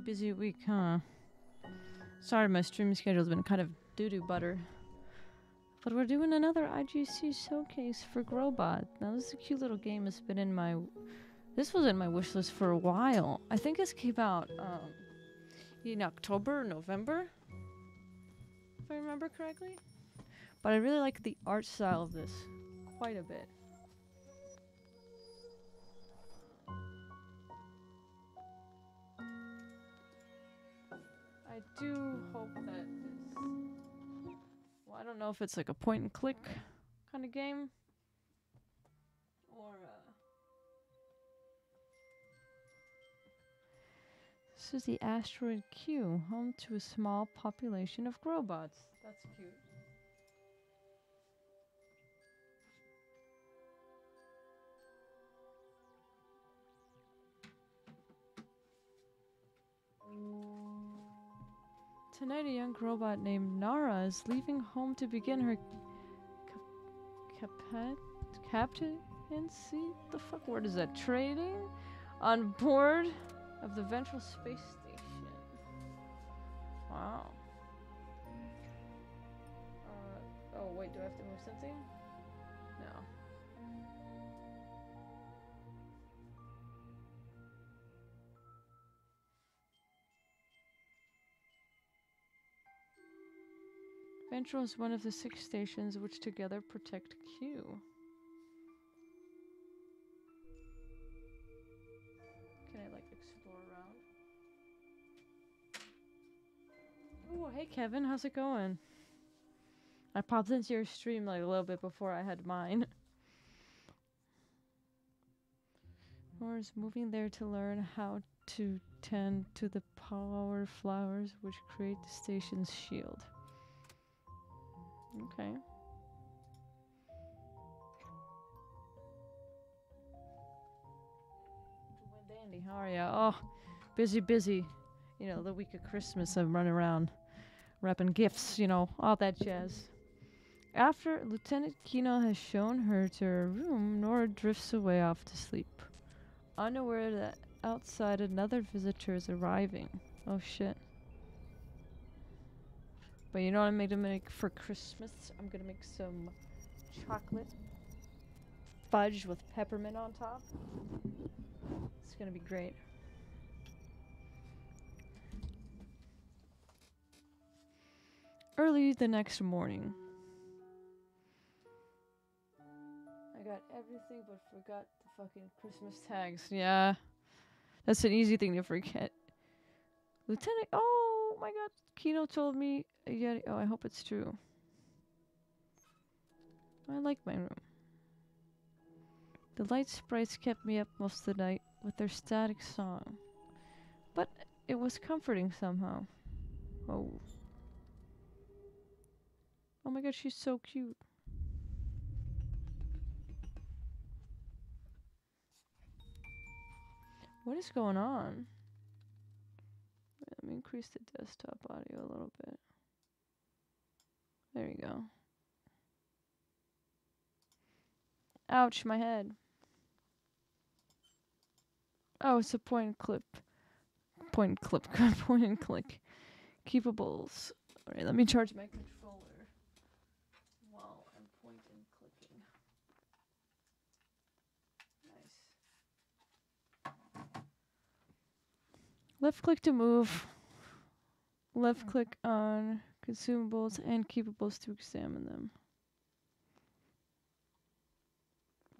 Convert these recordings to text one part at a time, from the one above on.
Busy week, huh? Sorry, my stream schedule's been kind of doo-doo butter. But we're doing another IGC Showcase for Growbot. Now, this is a cute little game that's been in my... This was in my wishlist for a while. I think this came out in October, November, if I remember correctly. But I really like the art style of this quite a bit. I do hope that this... Well, I don't know if it's like a point-and-click kind of game. Or, This is the Asteroid Q, home to a small population of Growbots. That's cute. Tonight, a young robot named Nara is leaving home to begin her captaincy? The fuck word is that? Trading? On board of the Ventral Space Station. Wow. Oh wait, do I have to move something? No. Central is one of the 6 stations which together protect Q. Can I, like, explore around? Oh, hey Kevin, how's it going? I popped into your stream, like, a little bit before I had mine. Nora's moving there to learn how to tend to the power flowers which create the station's shield. Okay. Dandy, how are you? Oh, busy. You know, the week of Christmas, I'm running around wrapping gifts, you know, all that jazz. After Lieutenant Kino has shown her to her room, Nora drifts away off to sleep, unaware that outside another visitor is arriving. Oh, shit. But you know what I'm going to make for Christmas? I'm going to make some chocolate fudge with peppermint on top. It's going to be great. Early the next morning. I got everything but forgot the fucking Christmas tags. Yeah. That's an easy thing to forget. Lieutenant... Oh my god. Kino told me... Yeah, oh, I hope it's true. I like my room. The light sprites kept me up most of the night with their static song. But it was comforting somehow. Oh. Oh my god, she's so cute. What is going on? Let me increase the desktop audio a little bit. There you go. Ouch, my head. Oh, it's a point and click. Keepables. Alright, let me charge my controller while I'm point and clicking. Nice. Left click to move. Left click on consumables and keepables to examine them.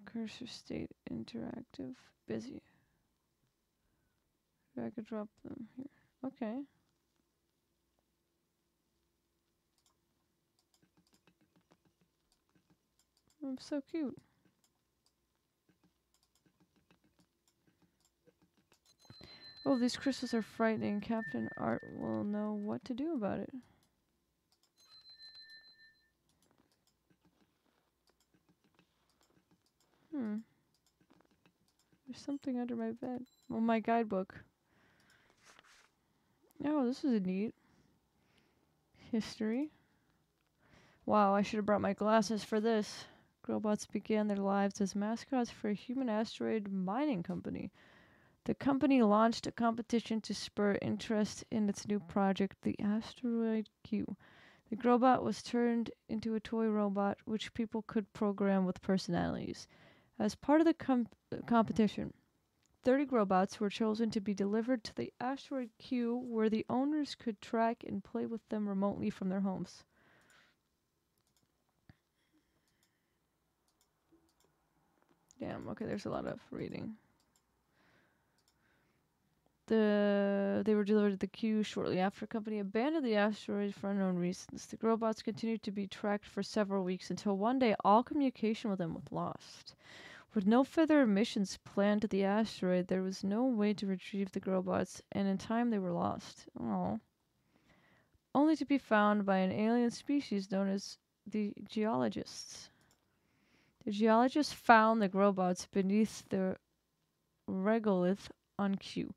Cursor state interactive. Busy. I could drop them here. Okay. I'm so cute. Oh, these crystals are frightening. Captain Art will know what to do about it. There's something under my bed. Well, my guidebook. Oh, this is neat. History. Wow, I should have brought my glasses for this. Growbots began their lives as mascots for a human asteroid mining company. The company launched a competition to spur interest in its new project, the Asteroid Q. The Growbot was turned into a toy robot which people could program with personalities. As part of the competition, 30 Growbots were chosen to be delivered to the Asteroid Q, where the owners could track and play with them remotely from their homes. Damn, okay, there's a lot of reading. They were delivered to the Q shortly after the company abandoned the asteroid for unknown reasons. The Growbots continued to be tracked for several weeks until one day all communication with them was lost. With no further missions planned to the asteroid, there was no way to retrieve the Growbots, and in time they were lost. Aww. Only to be found by an alien species known as the Geologists. The Geologists found the Growbots beneath the regolith on Q.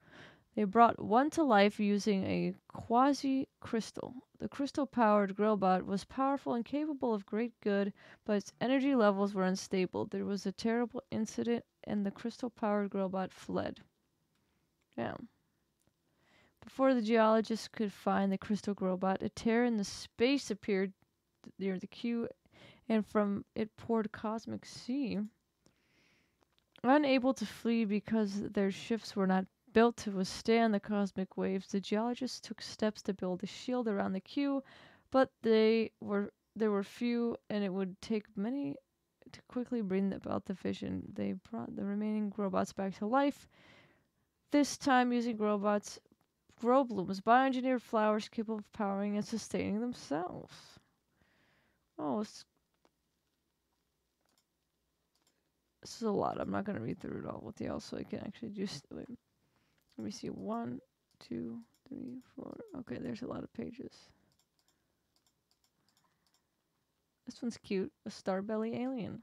They brought one to life using a quasi-crystal. The crystal-powered Growbot was powerful and capable of great good, but its energy levels were unstable. There was a terrible incident, and the crystal-powered Growbot fled. Damn. Before the Geologists could find the crystal Growbot, a tear in the space appeared near the Q, and from it poured cosmic sea. Unable to flee because their ships were not built to withstand the cosmic waves, the Geologists took steps to build a shield around the Q, but there were few, and it would take many to quickly bring about the vision. They brought the remaining Growbots back to life, this time using grow blooms, bioengineered flowers capable of powering and sustaining themselves. Oh, this is a lot. I'm not going to read through it all with y'all, so I can actually just... Wait. Let me see. 1, 2, 3, 4. Okay, there's a lot of pages. This one's cute. A Starbelly alien.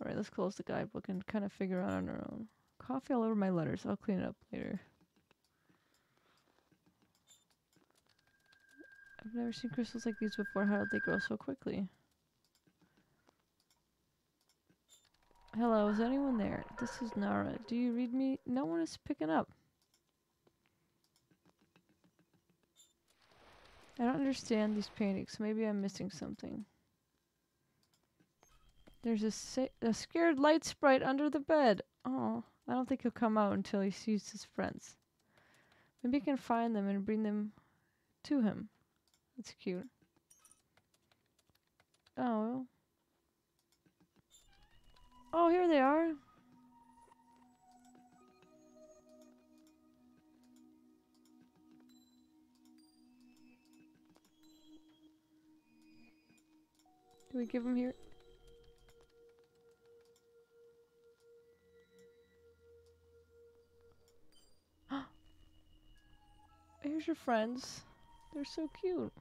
Alright, let's close the guidebook and kind of figure out on our own. Coffee all over my letters. I'll clean it up later. I've never seen crystals like these before. How did they grow so quickly? Hello, is anyone there? This is Nara. Do you read me? No one is picking up. I don't understand these paintings. Maybe I'm missing something. There's a scared light sprite under the bed. Oh, I don't think he'll come out until he sees his friends. Maybe he can find them and bring them to him. That's cute. Oh. Oh, here they are. Do we give them here? Here's your friends. They're so cute.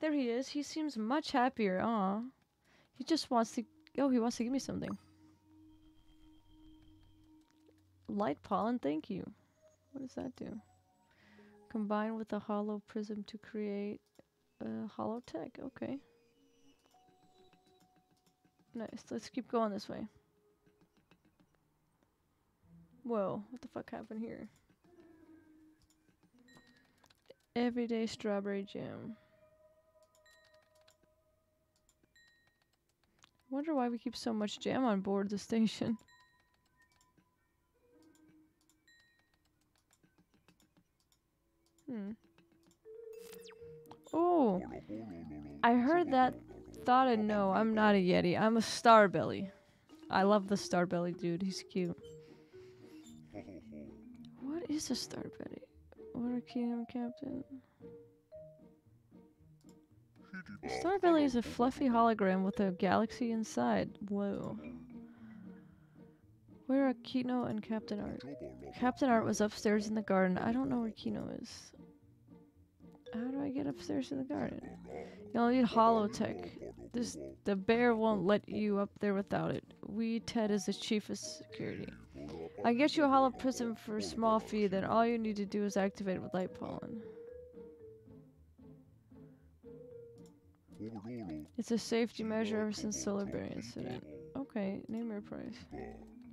There he is. He seems much happier. Aw. He just wants to... Oh, he wants to give me something. Light pollen, thank you. What does that do? Combine with a hollow prism to create a holotech. Okay. Nice. Let's keep going this way. Whoa. What the fuck happened here? Everyday strawberry jam. I wonder why we keep so much jam on board the station. Oh, I heard that. Thought I know. I'm not a Yeti. I'm a Starbelly. I love the Starbelly dude. He's cute. What is a Starbelly? Water Kingdom Captain. Starbelly is a fluffy hologram with a galaxy inside. Whoa. Where are Kino and Captain Art? Captain Art was upstairs in the garden. I don't know where Kino is. How do I get upstairs in the garden? You'll need holotech. The bear won't let you up there without it. Wee Ted is the chief of security. I get you a holo prism for a small fee, then all you need to do is activate it with light pollen. It's a safety measure ever since Solarberry incident. Okay, name your price.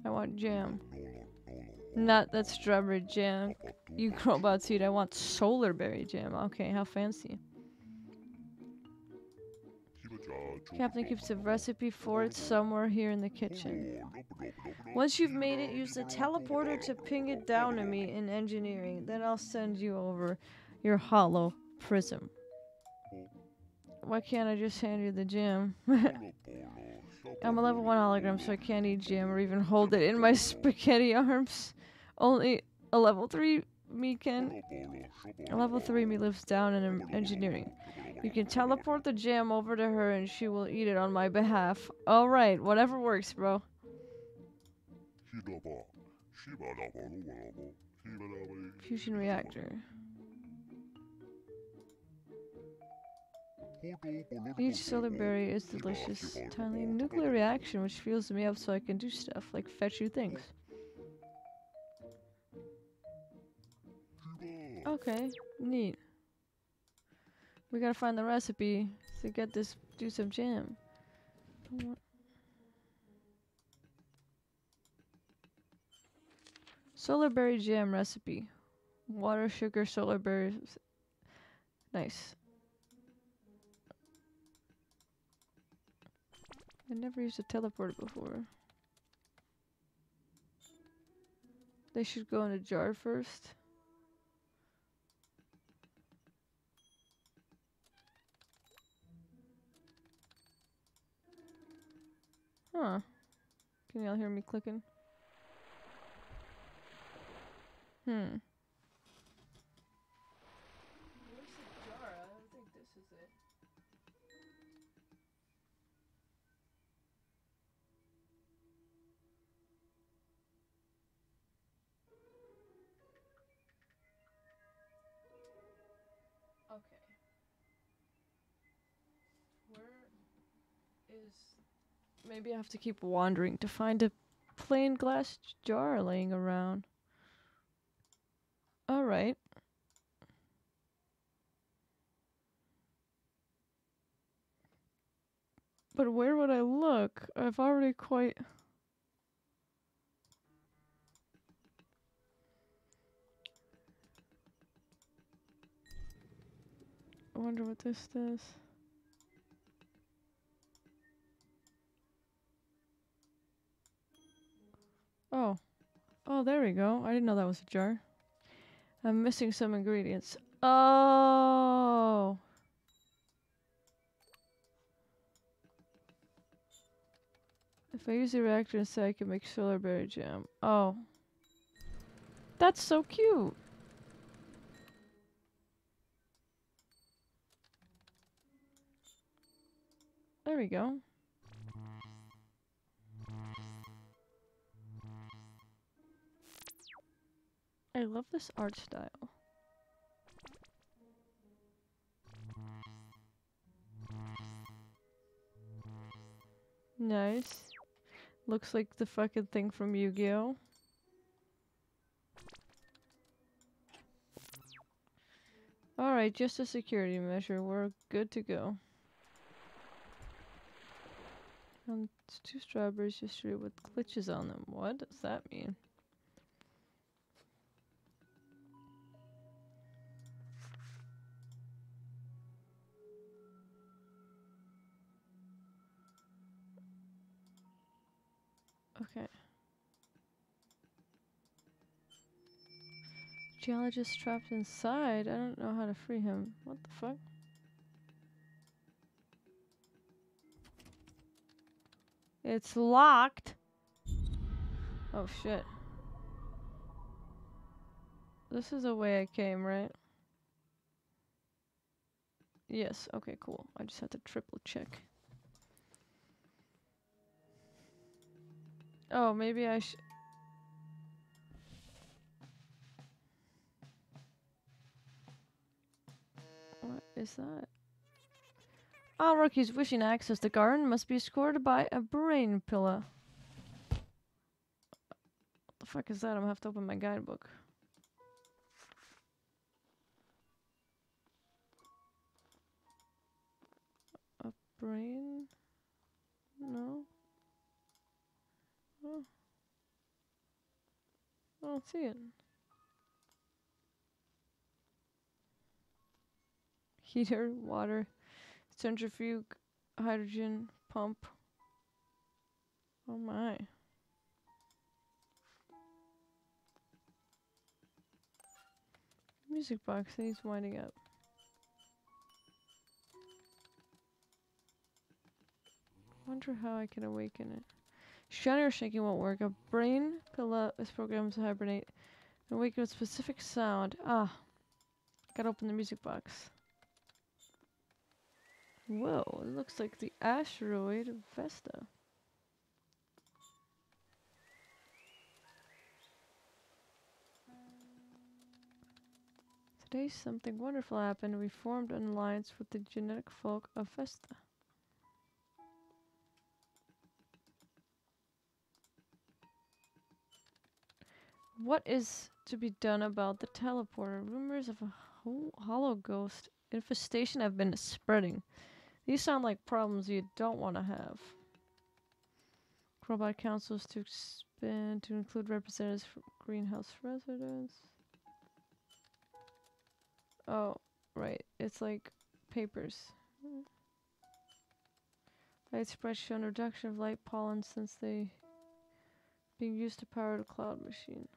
I want jam. Not that strawberry jam you Growbots eat. I want Solarberry jam. Okay, how fancy. Captain keeps a recipe for it somewhere here in the kitchen. Once you've made it, use the teleporter to ping it down to me in engineering. Then I'll send you over your hollow prism. Why can't I just hand you the jam? I'm a level 1 hologram, so I can't eat jam or even hold it in my spaghetti arms. Only a level 3 me can. A level 3 me lives down in engineering. You can teleport the jam over to her and she will eat it on my behalf. Alright, whatever works, bro. Fusion reactor. Each Solarberry is delicious. Tiny nuclear reaction which fuels me up so I can do stuff like fetch you things. Okay, neat. We gotta find the recipe to get this, do some jam. Solarberry jam recipe. Water, sugar, solarberries. Nice. I never used a teleporter before. They should go in a jar first. Huh. Can y'all hear me clicking? Hmm. Where's the jar? I don't think this is it. Okay. Where is... Maybe I have to keep wandering to find a plain glass jar laying around. Alright. But where would I look? I've already quite... I wonder what this does. Oh. Oh, there we go. I didn't know that was a jar. I'm missing some ingredients. Oh! If I use the reactor instead, I can make Solarberry jam. Oh. That's so cute! There we go. I love this art style. Nice. Looks like the fucking thing from Yu-Gi-Oh. Alright, just a security measure. We're good to go. And it's 2 strawberries yesterday with glitches on them. What does that mean? Okay. Geologist trapped inside? I don't know how to free him. What the fuck? It's locked! Oh shit. This is the way I came, right? Yes, okay, cool. I just have to triple check. Oh, maybe I should. What is that? All rookies wishing to access the garden must be escorted by a Brain Pilla. What the fuck is that? I'm gonna have to open my guidebook. Brain? No? Oh. I don't see it. Heater, water, centrifuge, hydrogen, pump. Oh my. Music box, he's winding up. Wonder how I can awaken it. Shouting or shaking won't work. A brain pilla is programmed to hibernate and awaken with specific sound. Ah. Gotta open the music box. Whoa, it looks like the asteroid Vesta. Today something wonderful happened. We formed an alliance with the genetic folk of Vesta. What is to be done about the teleporter? Rumors of a hollow ghost infestation have been spreading. These sound like problems you don't want to have. Growbot councils to expand to include representatives for greenhouse residents. Oh, right. It's like papers. Lightspread shown reduction of light pollen since they being used to power the cloud machine.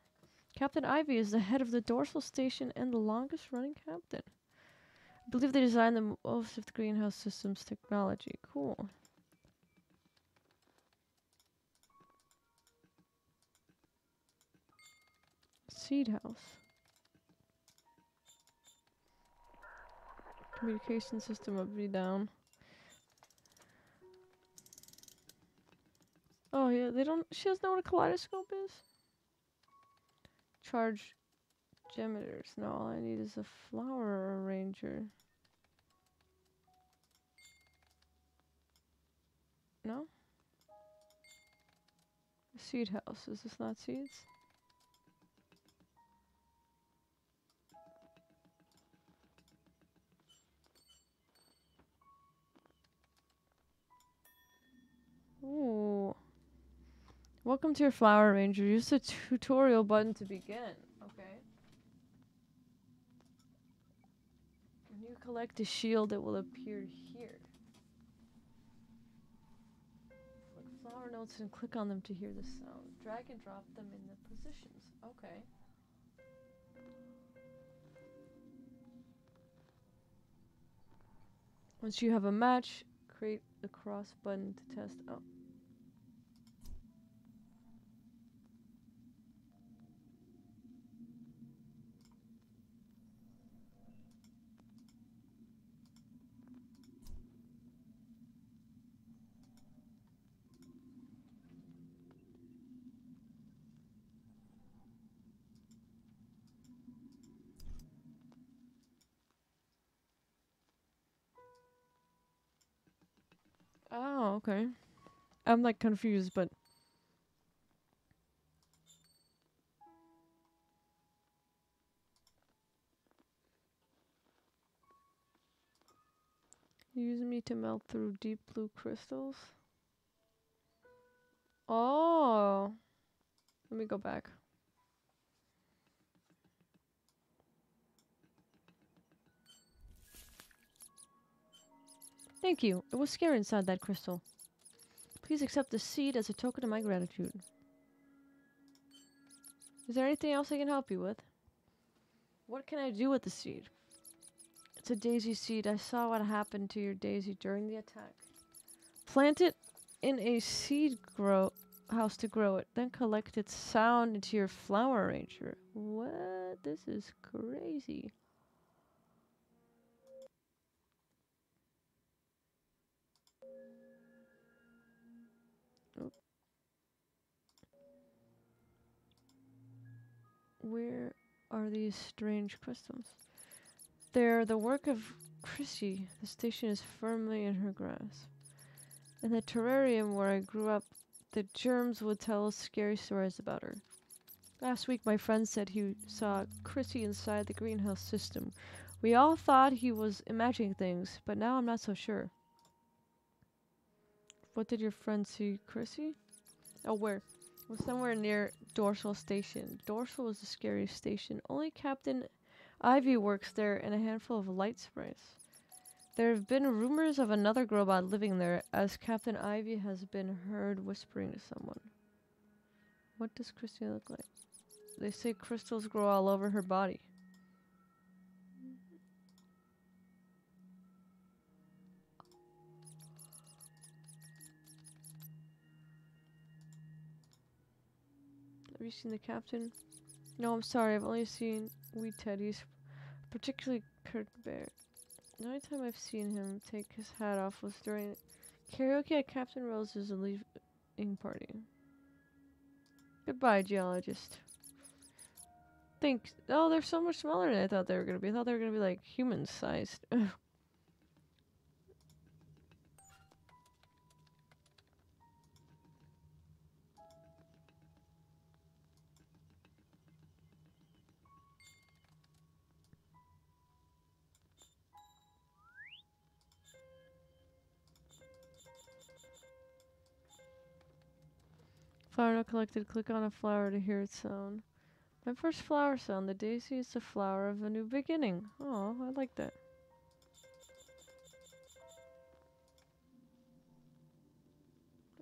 Captain Ivy is the head of the Dorsal Station and the longest running captain. I believe they designed the most of the greenhouse systems technology. Cool. Seed house. Communication system up and down. Oh yeah, they don't. She doesn't know what a kaleidoscope is. Charge. Gemeters. No, all I need is a flower arranger. No? A seed house. Is this not seeds? Ooh. Welcome to your flower arranger. Use the tutorial button to begin. Okay. You collect a shield that will appear here. Click flower notes and click on them to hear the sound. Drag and drop them in the positions. Okay. Once you have a match, create the cross button to test. Oh. Oh, okay. I'm like confused, but use me to melt through deep blue crystals. Oh, let me go back. Thank you. It was scary inside that crystal. Please accept the seed as a token of my gratitude. Is there anything else I can help you with? What can I do with the seed? It's a daisy seed. I saw what happened to your daisy during the attack. Plant it in a seed house to grow it. Then collect its sound into your flower arranger. What? This is crazy. Where are these strange crystals? They're the work of Chrissy. The station is firmly in her grasp. In the terrarium where I grew up, the germs would tell us scary stories about her. Last week, my friend said he saw Chrissy inside the greenhouse system. We all thought he was imagining things, but now I'm not so sure. What did your friend see, Chrissy? Oh, where? Well, somewhere near Dorsal Station. Dorsal is the scariest station. Only Captain Ivy works there and a handful of light sprites. There have been rumors of another Growbot living there, as Captain Ivy has been heard whispering to someone. What does Chrissy look like? They say crystals grow all over her body. Have you seen the captain? No, I'm sorry. I've only seen Wee Ted. He's particularly Kurt Bear. The only time I've seen him take his hat off was during karaoke at Captain Rose's leaving party. Goodbye, geologist. Thanks. Oh, they're so much smaller than I thought they were gonna be. I thought they were gonna be like human-sized. Flower not collected. Click on a flower to hear its sound. My first flower sound. The daisy is the flower of a new beginning. Oh, I like that.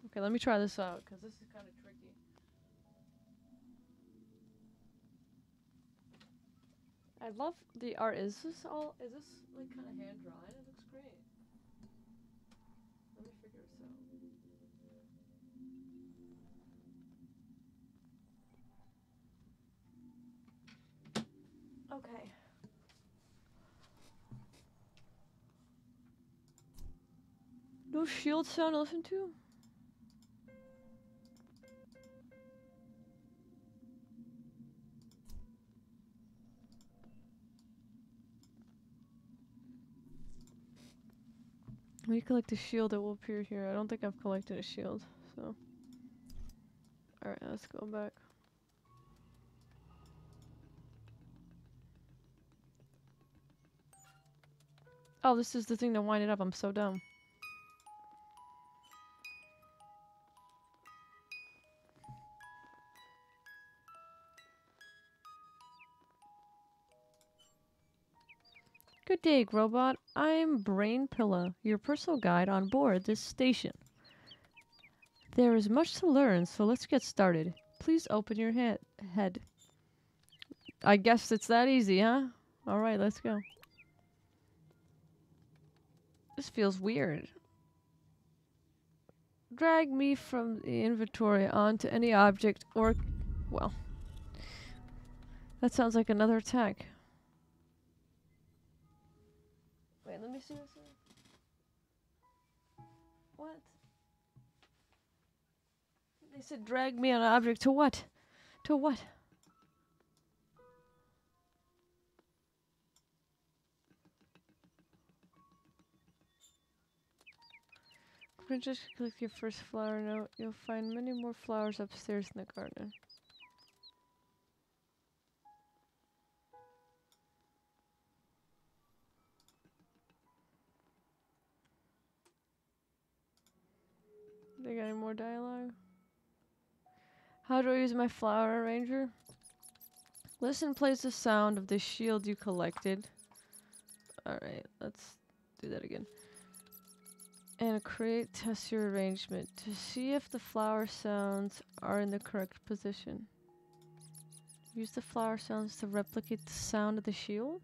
Okay, let me try this out, because this is kind of tricky. I love the art. Is this like kind of hand-drawn? It looks great. Let me figure this out. Okay. No shield sound to listen to? When you collect a shield, it will appear here. I don't think I've collected a shield, so. Alright, let's go back. Oh, this is the thing to wind it up. I'm so dumb. Good day, Growbot. I'm Brain Pilla, your personal guide on board this station. There is much to learn, so let's get started. Please open your head. I guess it's that easy, huh? Alright, let's go. This feels weird. Drag me from the inventory onto any object or... well. That sounds like another attack. Wait, let me see this one. What? They said drag me on an object to what? To what? Just click your first flower note. You'll find many more flowers upstairs in the garden. They got any more dialogue? How do I use my flower arranger? Listen plays the sound of the shield you collected. Alright, let's do that again. And create test your arrangement to see if the flower sounds are in the correct position. Use the flower sounds to replicate the sound of the shield.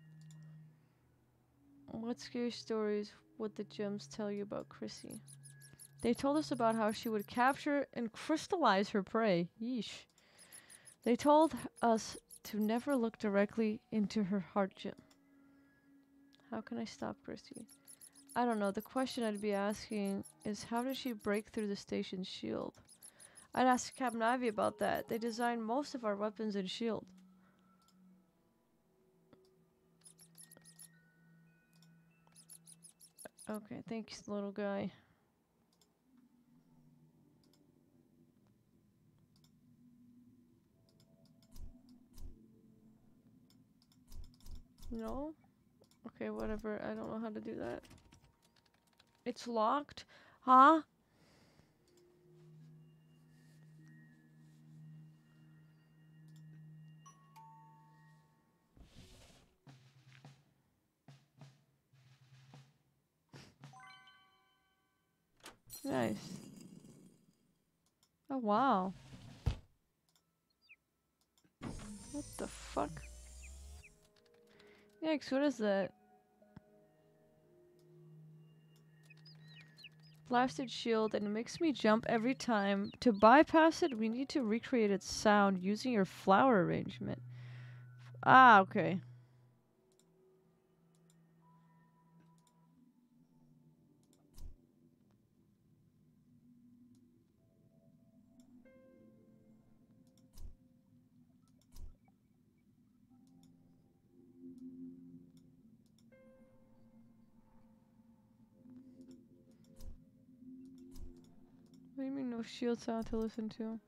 What scary stories would the gems tell you about Chrissy? They told us about how she would capture and crystallize her prey. Yeesh. They told us to never look directly into her heart gem. How can I stop Chrissy? I don't know. The question I'd be asking is, how did she break through the station's shield? I'd ask Captain Ivy about that. They designed most of our weapons and shield. Okay, thanks, little guy. No? Okay, whatever. I don't know how to do that. It's locked? Huh? Nice. Oh wow. What the fuck? Yikes, what is that? Blasted shield, and it makes me jump every time. To bypass it, we need to recreate its sound using your flower arrangement. Ah, okay. What do you mean no shield sound to listen to?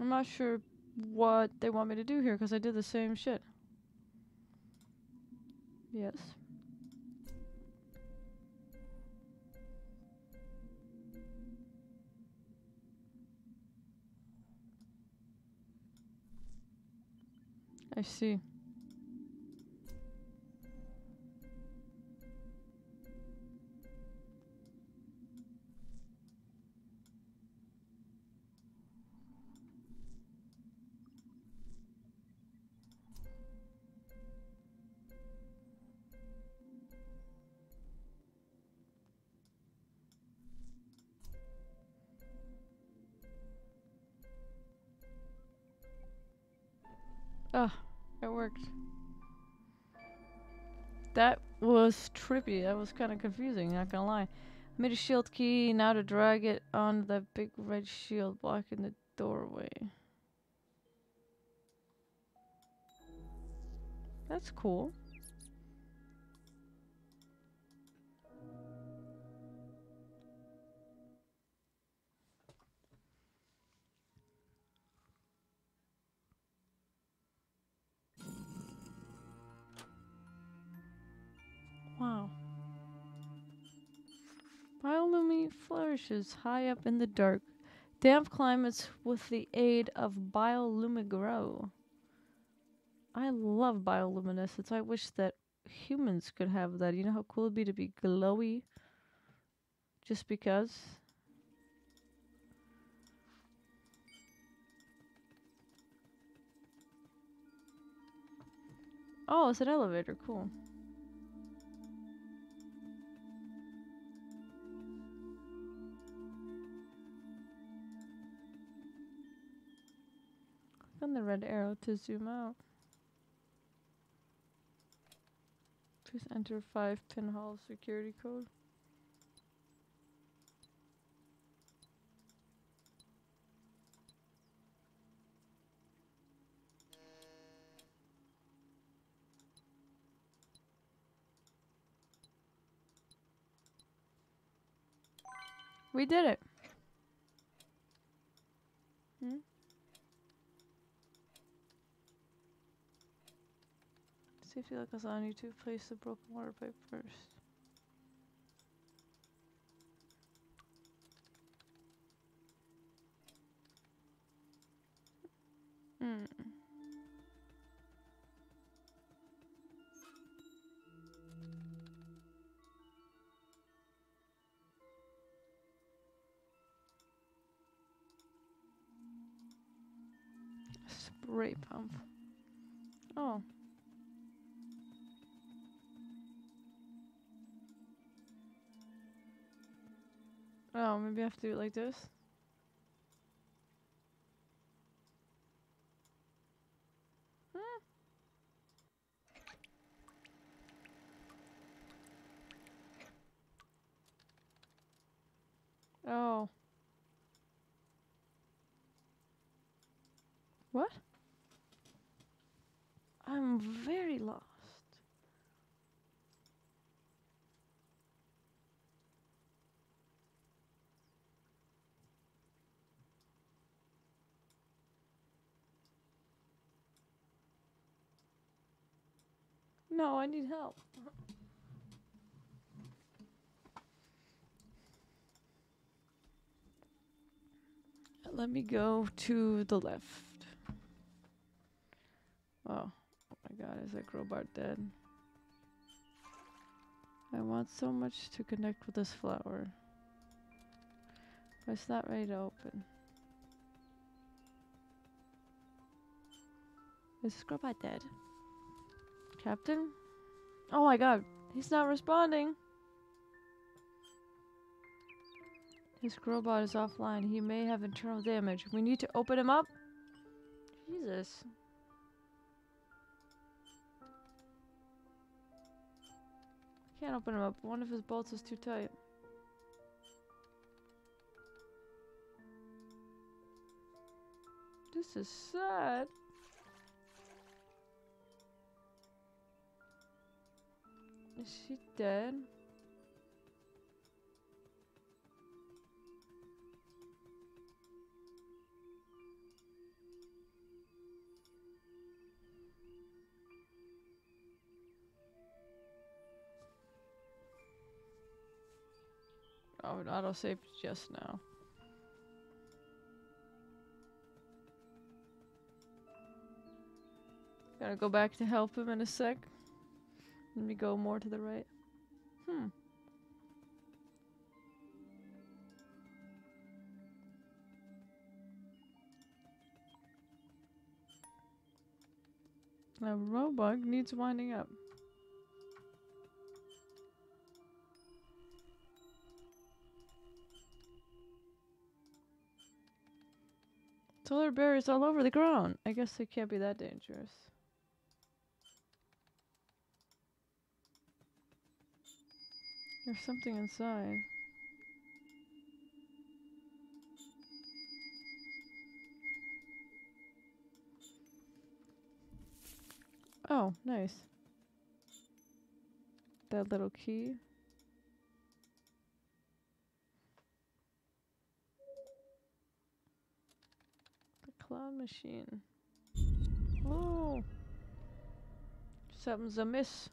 I'm not sure what they want me to do here, because I did the same shit. Yes. I see. Ah, it worked. That was trippy. That was kind of confusing, not gonna lie. I made a shield key, now to drag it on the big red shield blocking the doorway. That's cool. Wow. Biolumi flourishes high up in the dark, damp climates with the aid of Biolumi-Gro. I love bioluminescence. I wish that humans could have that. You know how cool it'd be to be glowy? Just because? Oh, it's an elevator. Cool. On the red arrow to zoom out. Please enter 5-pinhole security code. We did it. Hmm? Safety lock is on you to place the broken water pipe first. Mm. Spray pump. Oh. Oh, maybe I have to do it like this. Huh? What? I'm very lost. No, I need help. Let me go to the left. Oh, oh my god, is that Growbot dead? I want so much to connect with this flower. But it's not ready to open. Is Growbot dead? Captain? Oh my god, he's not responding! His Growbot is offline. He may have internal damage. We need to open him up? Jesus. I can't open him up. One of his bolts is too tight. This is sad. Is she dead? Oh, it auto-saved just now. Gotta go back to help him in a sec. Let me go more to the right. Hmm. Now, Robug needs winding up. Solarberry is all over the ground. I guess they can't be that dangerous. There's something inside. Oh, nice. That little key. The cloud machine. Oh! Something's amiss.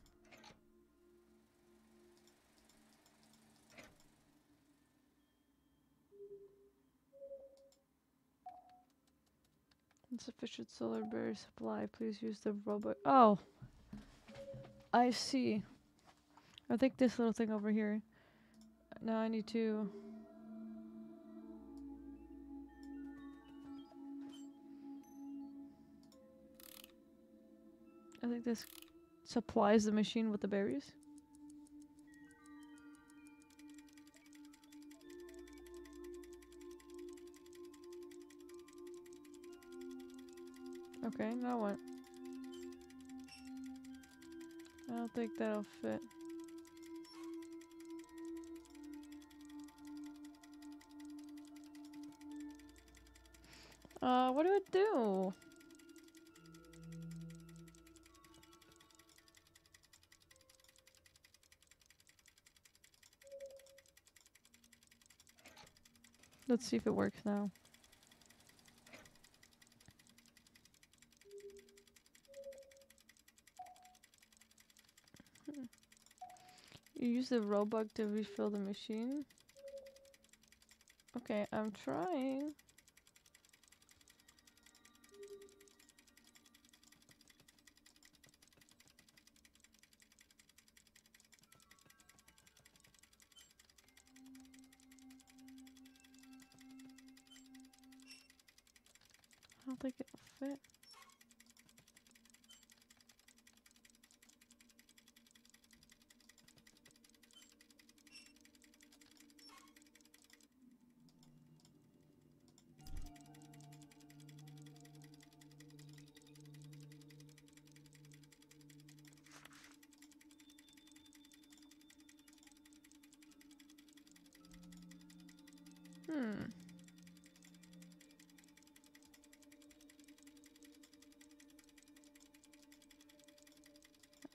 Insufficient Solarberry supply. Please use the robot. Oh! I see. I think this little thing over here. Now I need to... I think this supplies the machine with the berries. Okay, now what? I don't think that'll fit. What do it do? Let's see if it works now. You use the Robug to refill the machine. Okay, I'm trying. I don't think it'll fit.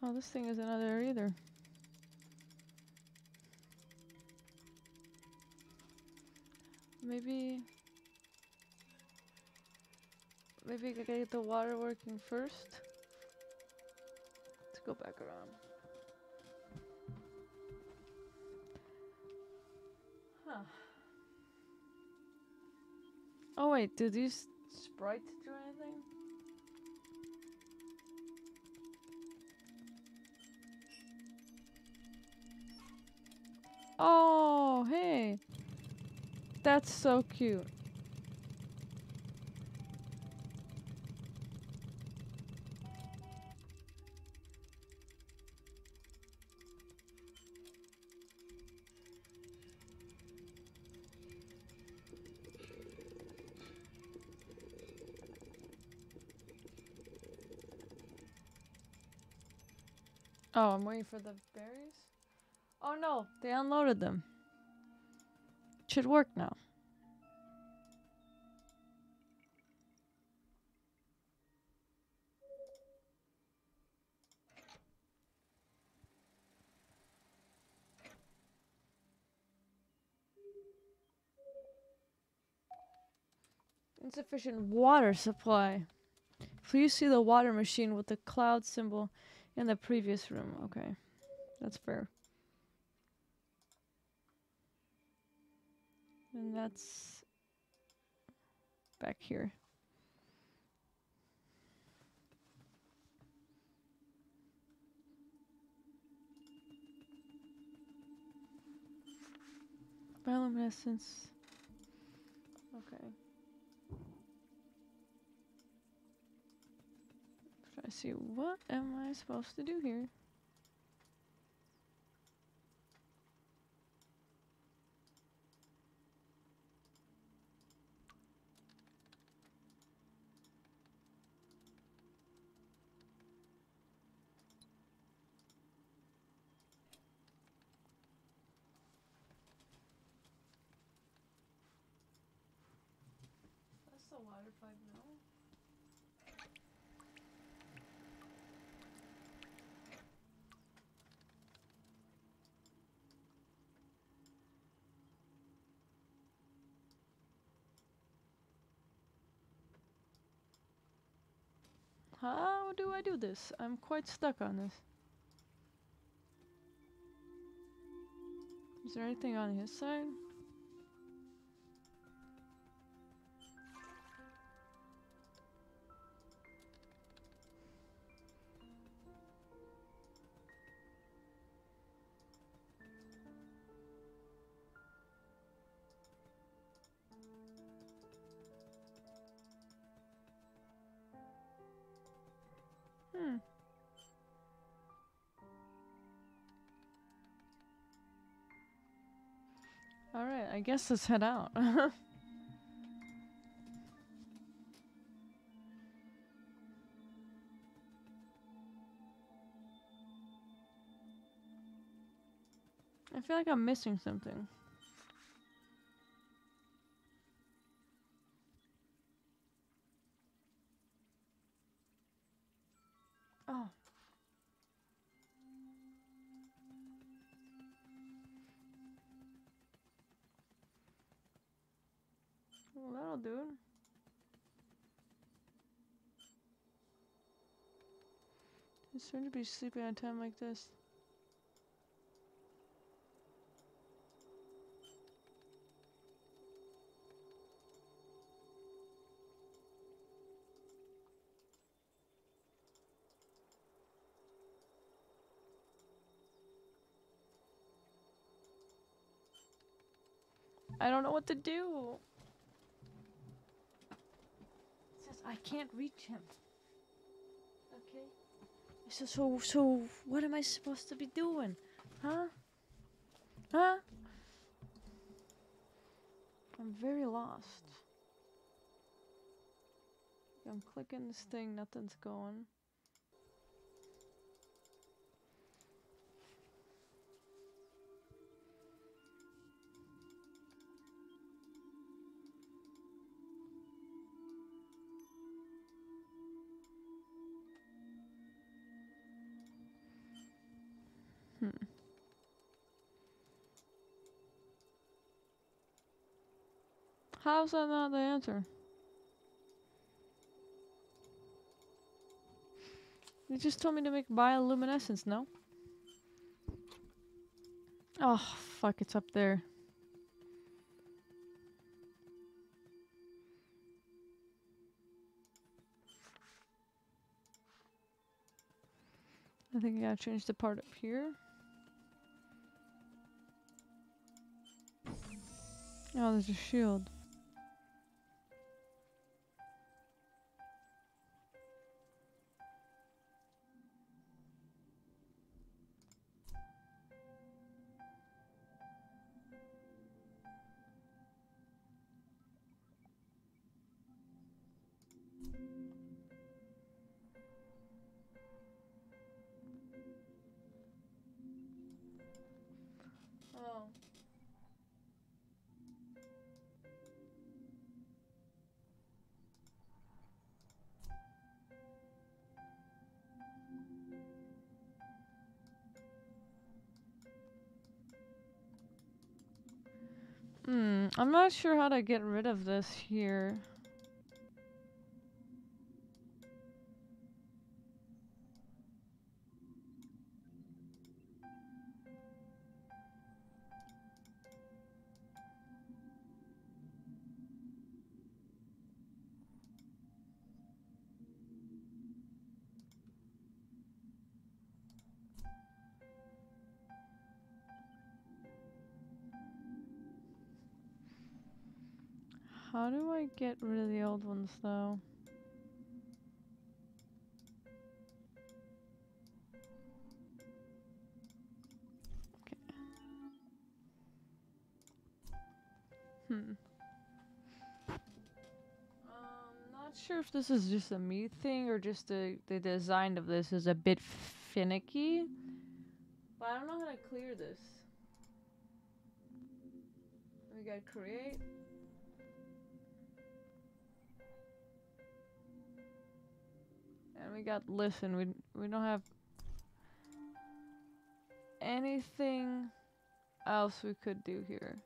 Oh, this thing isn't out there either. Maybe I could get the water working first. Let's go back around. Huh. Oh wait, do these sprites do anything? Oh, hey! That's so cute. Oh, I'm waiting for the berries? Oh no, they unloaded them. It should work now. Insufficient water supply. Please see the water machine with the cloud symbol in the previous room. Okay, that's fair. And that's back here. Bioluminescence. Okay. I see, what am I supposed to do here? That's the water pipe, no? How do I do this? I'm quite stuck on this. Is there anything on his side? Alright, I guess let's head out. I feel like I'm missing something. Oh. Well, that'll do it. It's hard to be sleeping at a time like this. I don't know what to do. I can't reach him. Okay. So what am I supposed to be doing? Huh? Huh? I'm very lost. I'm clicking this thing, nothing's going. How's that not the answer? You just told me to make bioluminescence, no? Oh, fuck, it's up there. I think I gotta change the part up here. Oh, there's a shield. I'm not sure how to get rid of this here. How do I get rid of the old ones, though? Okay. Not sure if this is just a me thing or just the design of this is a bit finicky. But I don't know how to clear this. We gotta create. And we got listen, we don't have anything else we could do here.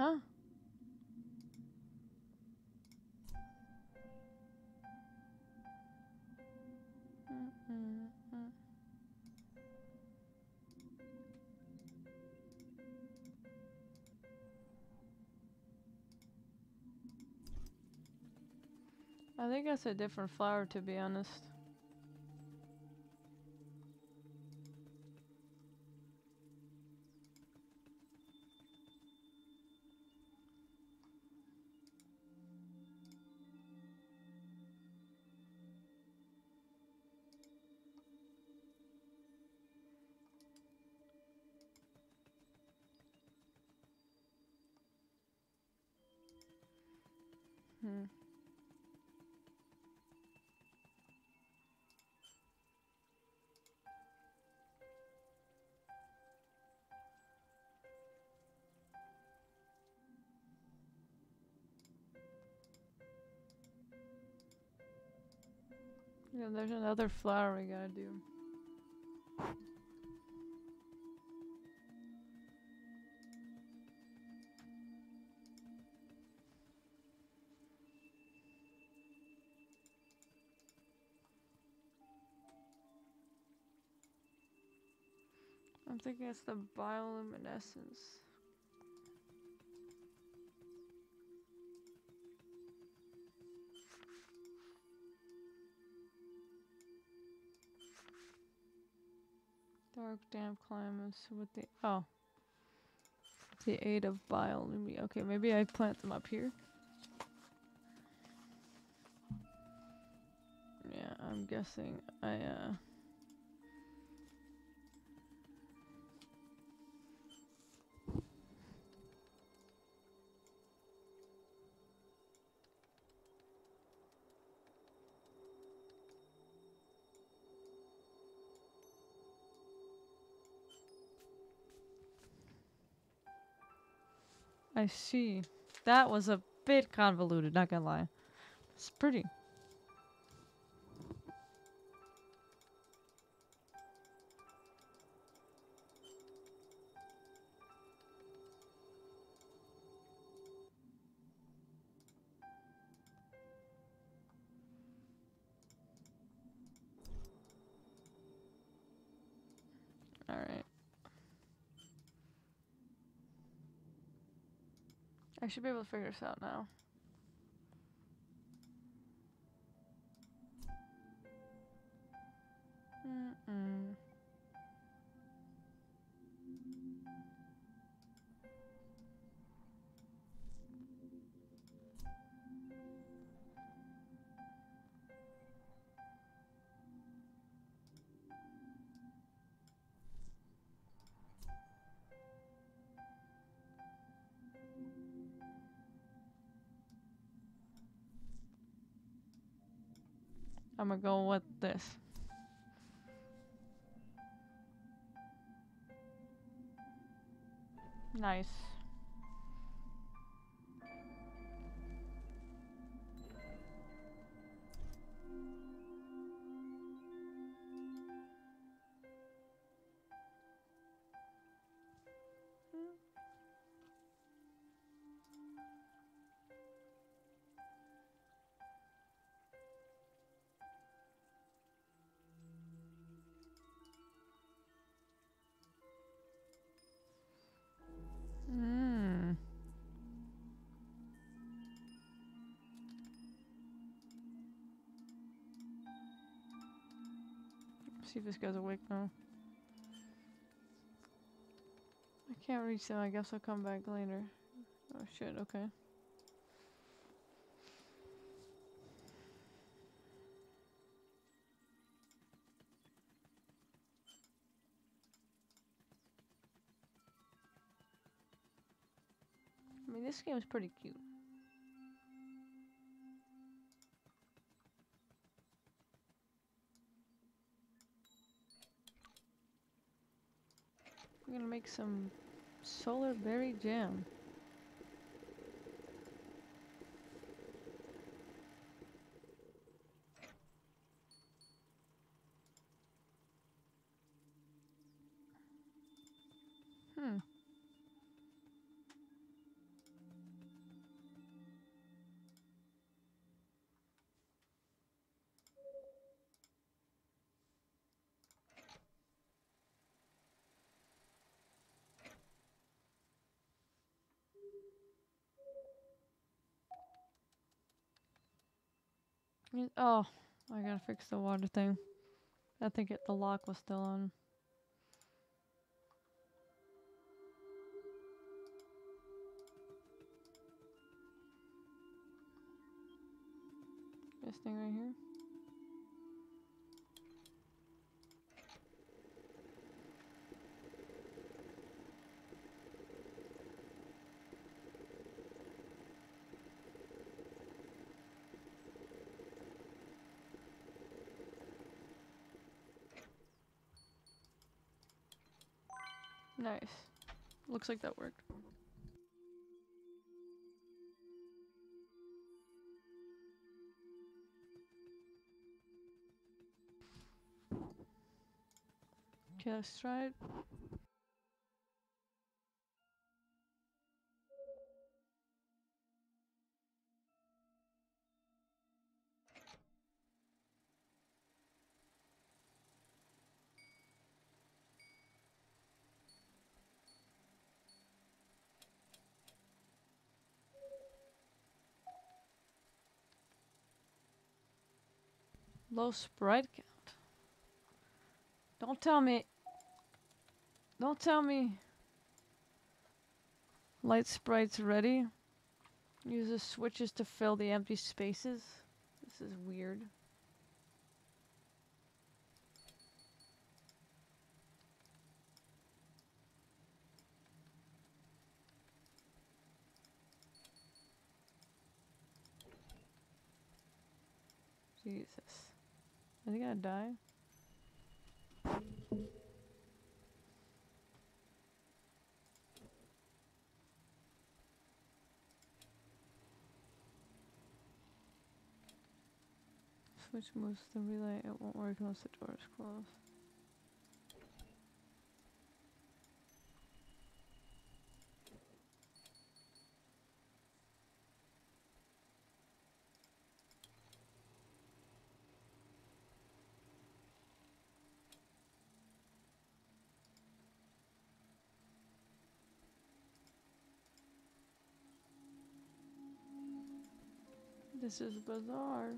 Huh? I think that's a different flower, to be honest. Yeah, there's another flower we gotta do. I'm thinking it's the bioluminescence. Dark, damp climates with the oh, the aid of biolumi. Okay, maybe I plant them up here. Yeah, I'm guessing I I see. That was a bit convoluted, not gonna lie. It's pretty. I should be able to figure this out now. Mm-mm. I'm gonna go with this. Nice. See if this guy's awake now. I can't reach him. I guess I'll come back later. Oh shit, okay. I mean, this game is pretty cute. I'm gonna make some Solarberry jam. Oh, I gotta fix the water thing. I think the lock was still on. This thing right here. Nice. Looks like that worked. Okay, let's try it. Low sprite count. Don't tell me. Don't tell me. Light sprites ready. Use the switches to fill the empty spaces. This is weird. Jesus. Is he gonna die? switch most of the relay. It won't work unless the door is closed. This is bizarre.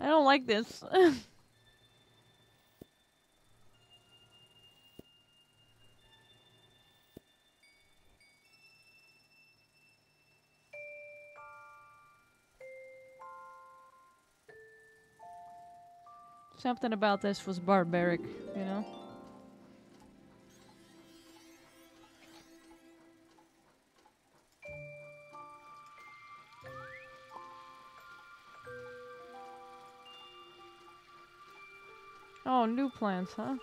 I don't like this. Something about this was barbaric, you know? Oh, new plants, huh?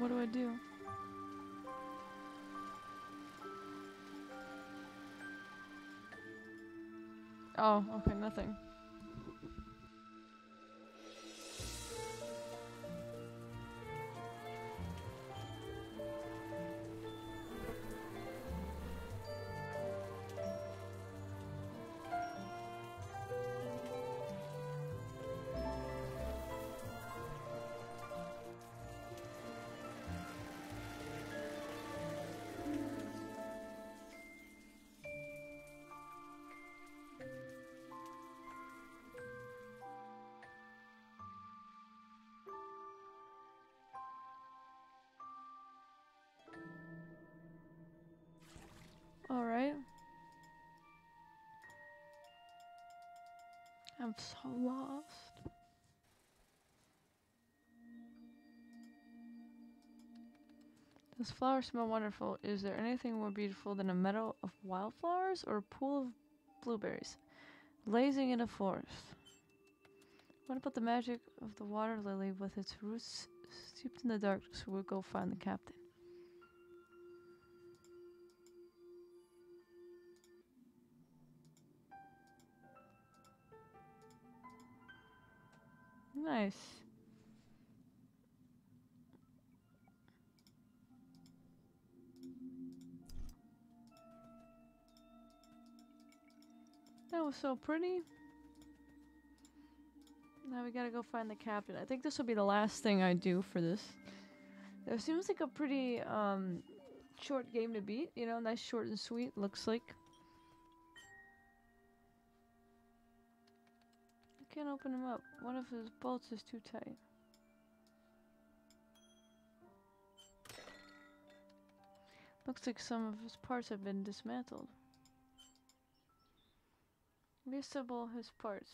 What do I do? Oh, okay, nothing. Alright. I'm so lost. This flower smells wonderful. Is there anything more beautiful than a meadow of wildflowers or a pool of blueberries blazing in a forest? What about the magic of the water lily with its roots steeped in the darkness? We'll go find the captain. Nice. That was so pretty. Now we gotta go find the captain. I think this will be the last thing I do for this. It seems like a pretty short game to beat, you know, nice short and sweet, looks like. Can't open him up. One of his bolts is too tight. Looks like some of his parts have been dismantled. Reassemble his parts.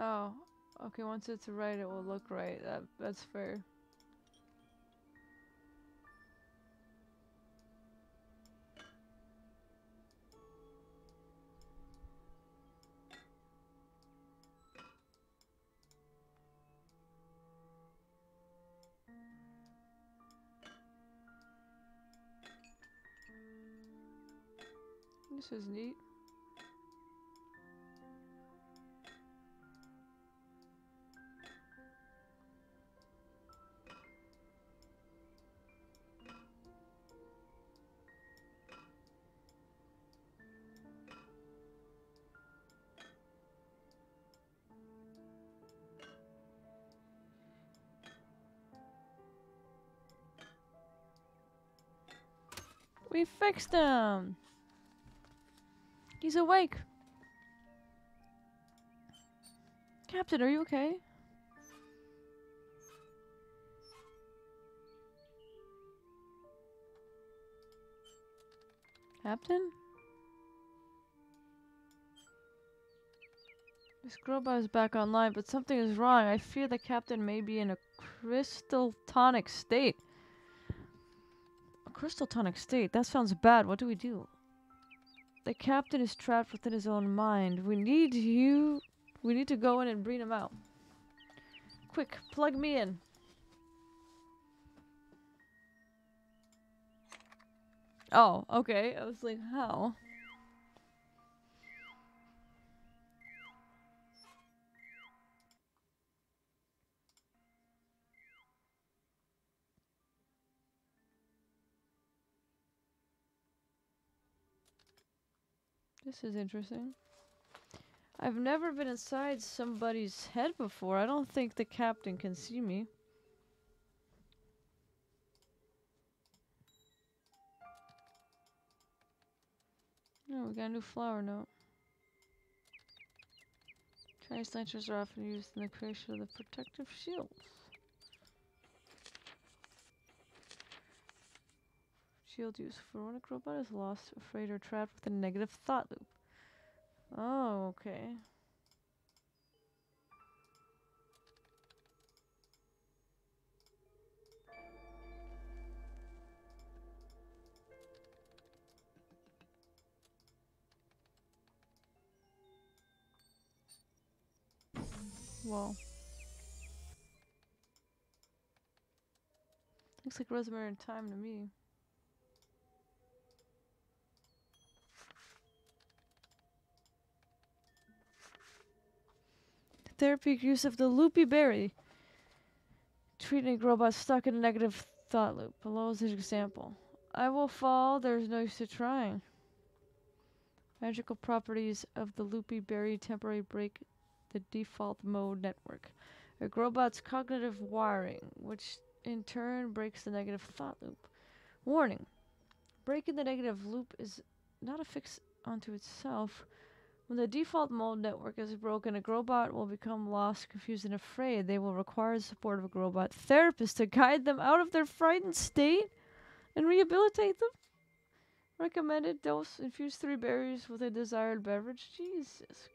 Oh, okay, once it's right, it will look right. That's fair. This is neat. We fixed him! He's awake! Captain, are you okay? Captain? This Growbot is back online, but something is wrong. I fear the Captain may be in a crystal tonic state. Crystal tonic state? That sounds bad. What do we do? The Captain is trapped within his own mind. We need to go in and bring him out. Quick, plug me in. Oh, okay. I was like, how? This is interesting. I've never been inside somebody's head before. I don't think the Captain can see me. No, we got a new flower note. Trace lanterns are often used in the creation of the protective shield. Shield use for when a Growbot is lost, afraid, or trapped with a negative thought loop. Oh, okay. Whoa. Looks like rosemary and thyme to me. Therapeutic use of the loopy berry. Treating a Growbot stuck in a negative thought loop. Below is an example. I will fall. There's no use to trying. Magical properties of the loopy berry temporarily break the default mode network. A Growbot's cognitive wiring, which in turn breaks the negative thought loop. Warning. Breaking the negative loop is not a fix onto itself. When the default mode network is broken, a Growbot will become lost, confused, and afraid. They will require the support of a Growbot therapist to guide them out of their frightened state and rehabilitate them. Recommended dose: infuse 3 berries with a desired beverage. Jesus.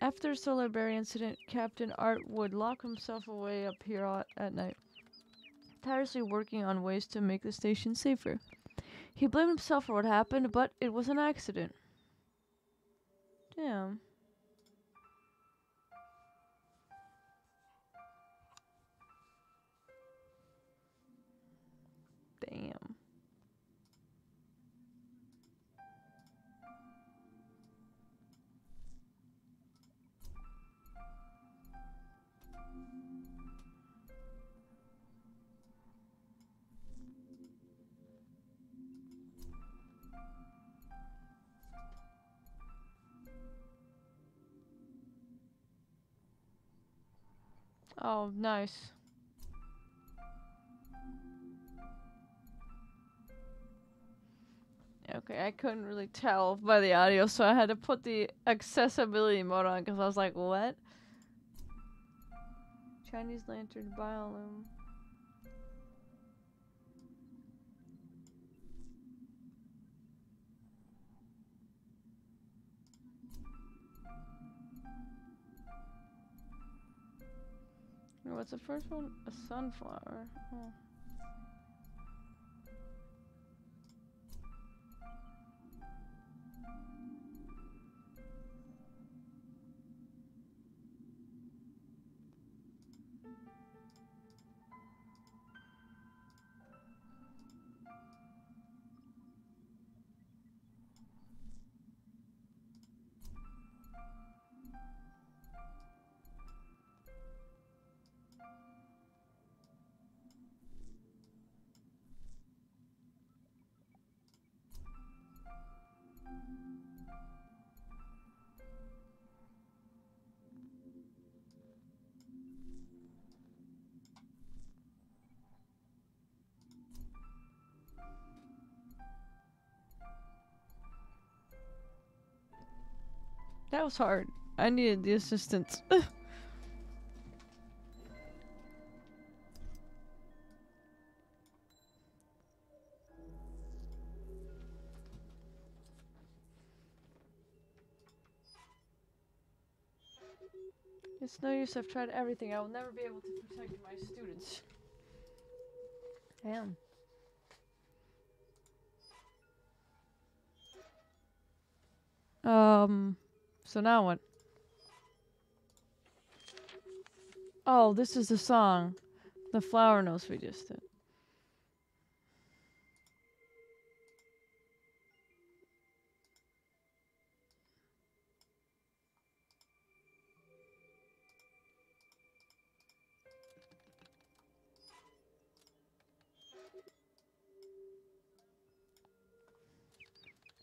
After the Solarberry incident, Captain Art would lock himself away up here at night, tirelessly working on ways to make the station safer. He blamed himself for what happened, but it was an accident. Damn. Damn. Oh, nice. Okay, I couldn't really tell by the audio, so I had to put the accessibility mode on because I was like, what? Chinese lantern biolum. What's the first one? A sunflower. Oh. That was hard. I needed the assistance. It's no use, I've tried everything. I will never be able to protect my students. Damn. So now what? Oh, this is the song. The flower notes we just did.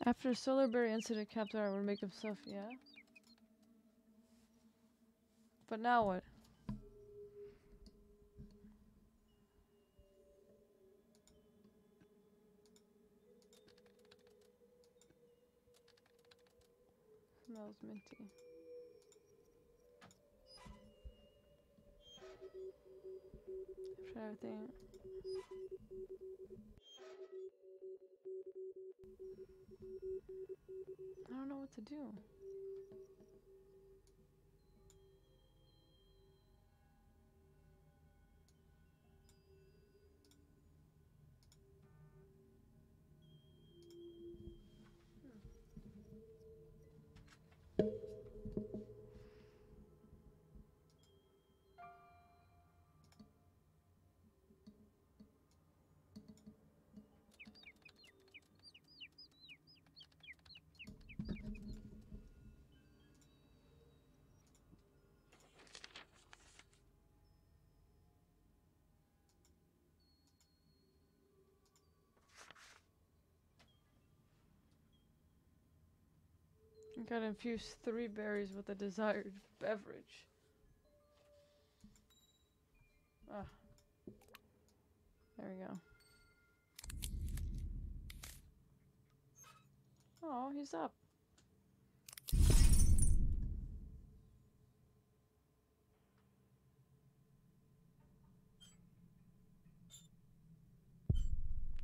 After Solarberry incident, Captain Art would make himself, yeah? But now what? Smells minty. After everything. I don't know what to do. Gotta infuse 3 berries with the desired beverage. Ah. There we go. Oh, he's up.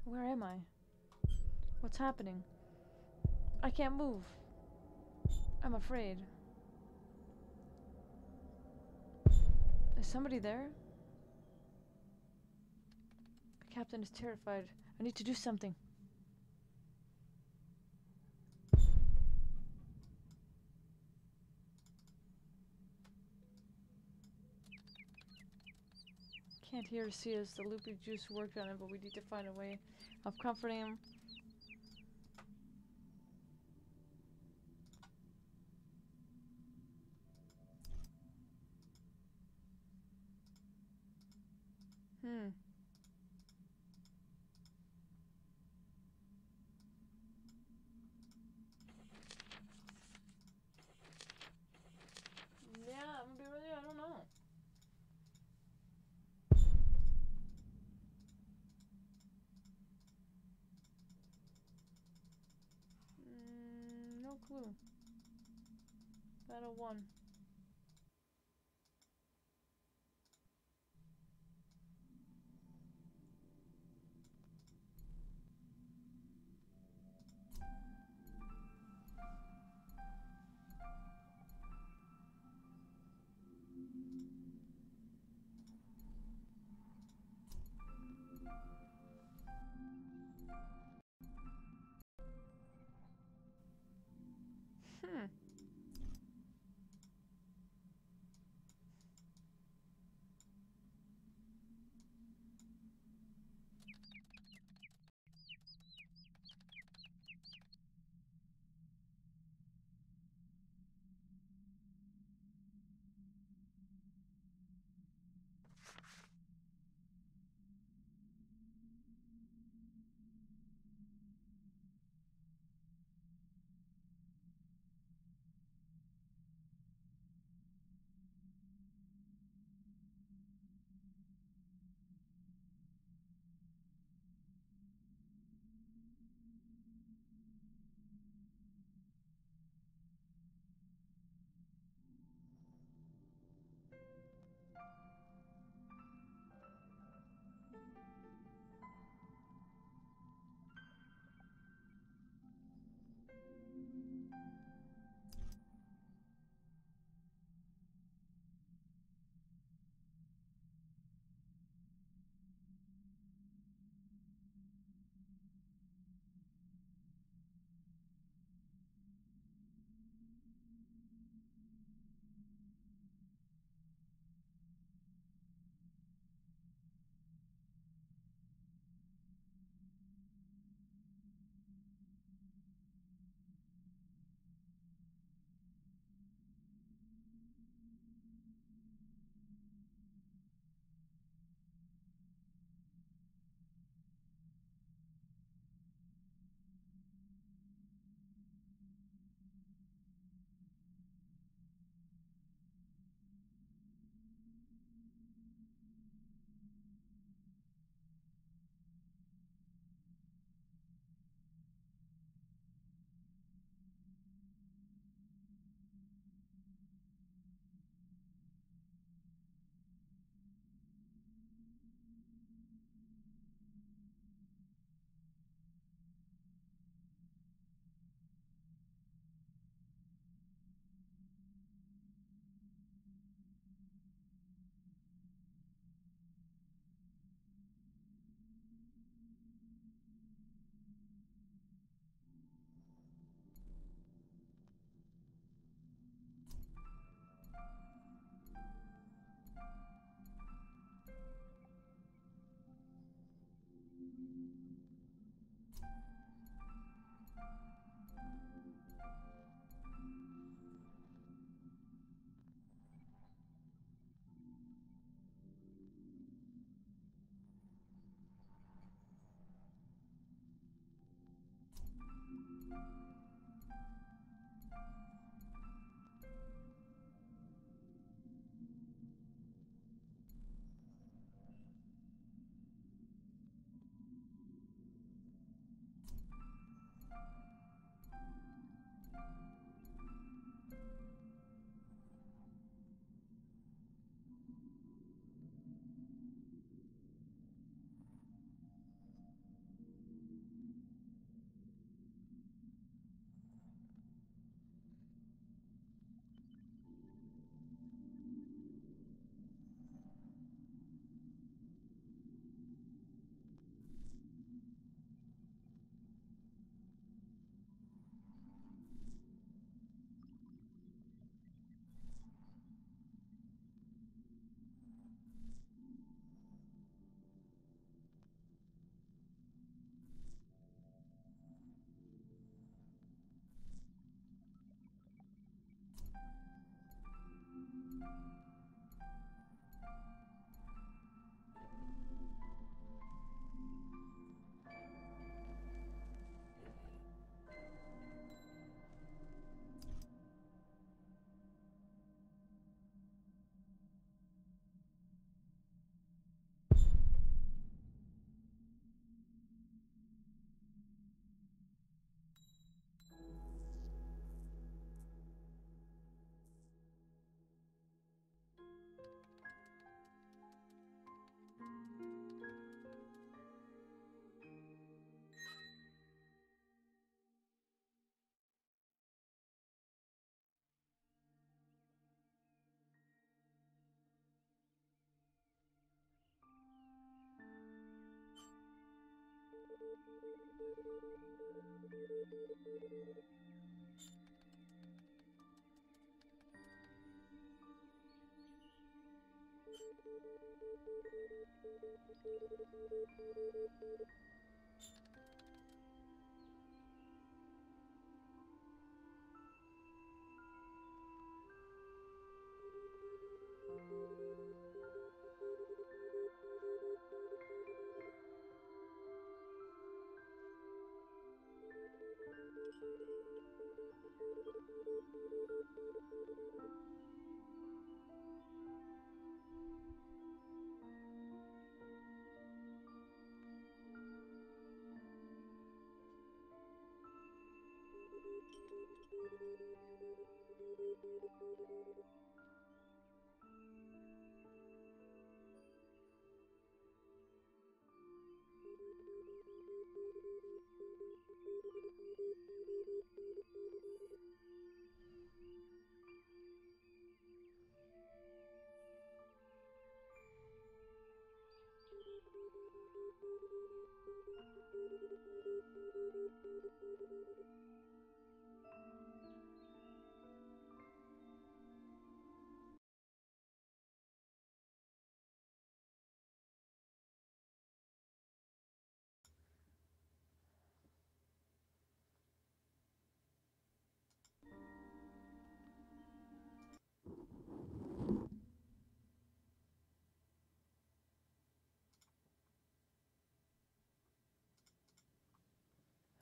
Where am I? What's happening? I can't move. I'm afraid. Is somebody there? The captain is terrified. I need to do something. Can't hear or see us. The loopy juice worked on him, but we need to find a way of comforting him. Clue. Battle 1.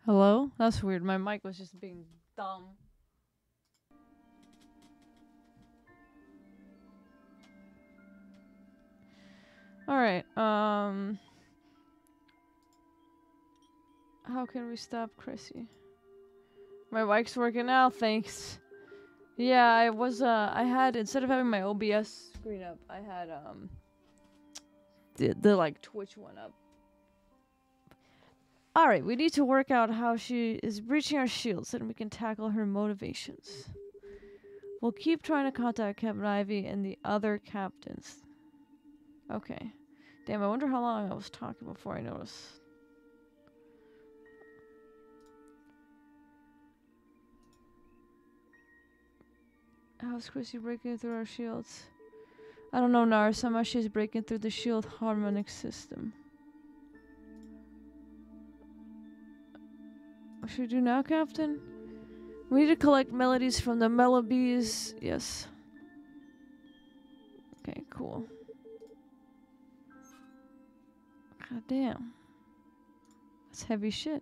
Hello? That's weird. My mic was just being dumb. Alright, how can we stop Chrissy? My mic's working out, thanks. Yeah, I was, I had, instead of having my OBS screen up, I had, the like, Twitch one up. Alright, we need to work out how she is breaching our shields and we can tackle her motivations. We'll keep trying to contact Captain Ivy and the other captains. Okay. Damn, I wonder how long I was talking before I noticed. How's Chrissy breaking through our shields? I don't know, Nara. Somehow she's breaking through the shield harmonic system. What should we do now, Captain? We need to collect melodies from the Melobees. Yes. Okay, cool. God damn. That's heavy shit.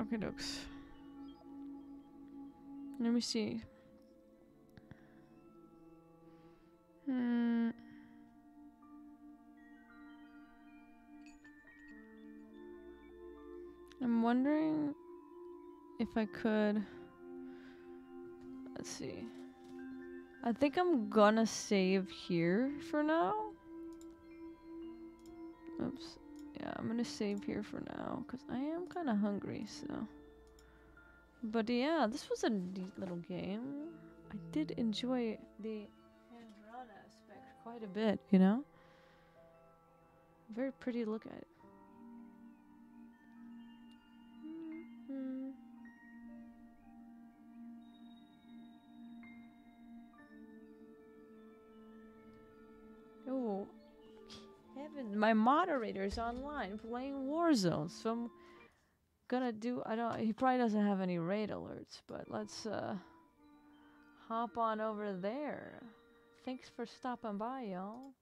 Okay, dokes. Let me see. I'm wondering if I could. Let's see. I think I'm gonna save here for now. Oops. Yeah, I'm gonna save here for now because I am kind of hungry. So. But yeah, this was a neat little game. I did enjoy the quite a bit, you know? Very pretty look at it. Mm-hmm. Oh, Kevin, my moderator is online playing Warzone, so I'm gonna do, he probably doesn't have any raid alerts, but let's hop on over there. Thanks for stopping by, y'all.